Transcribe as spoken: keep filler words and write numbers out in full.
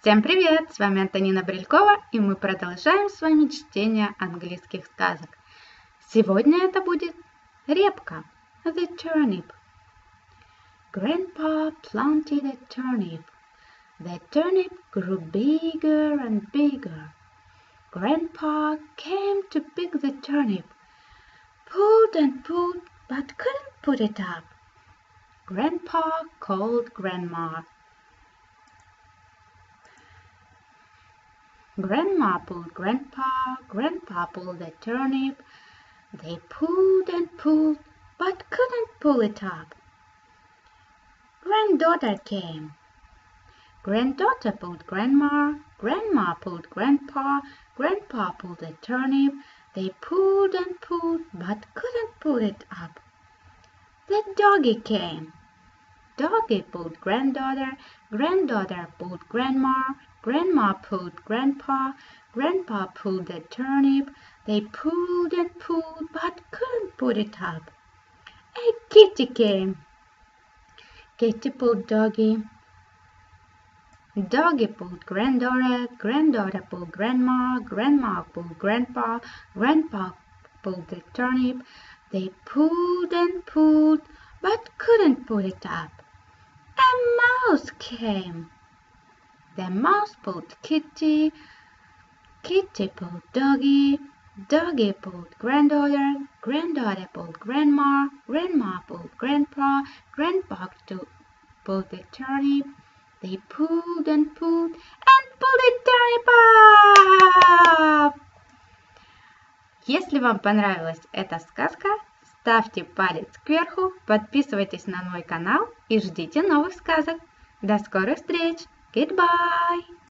Всем привет! С вами Антонина Брилькова, и мы продолжаем с вами чтение английских сказок. Сегодня это будет репка, the turnip. Grandpa planted a turnip. The turnip grew bigger and bigger. Grandpa came to pick the turnip, pulled and pulled, but couldn't put it up. Grandpa called Grandma. Grandma pulled Grandpa, Grandpa pulled the turnip. They pulled and pulled, but couldn't pull it up. Granddaughter came. Granddaughter pulled Grandma, Grandma pulled Grandpa, Grandpa pulled the turnip. They pulled and pulled, but couldn't pull it up. The doggy came. Doggy pulled Granddaughter, Granddaughter pulled Grandma, Grandma pulled Grandpa, Grandpa pulled the turnip. They pulled and pulled, but couldn't put it up. A kitty came. Kitty pulled Doggy. Doggy pulled Granddaughter, Granddaughter pulled Grandma, Grandma pulled Grandpa, Grandpa pulled the turnip. They pulled and pulled, but couldn't put it up. A mouse came. The mouse pulled Kitty, Kitty pulled Doggy, Doggy pulled Granddaughter, Granddaughter pulled Grandma, Grandma pulled Grandpa, Grandpa pulled the turnip. They pulled and pulled, and pulled the turnip up! Если вам понравилась эта сказка, ставьте палец кверху, подписывайтесь на мой канал и ждите новых сказок. До скорых встреч! Goodbye!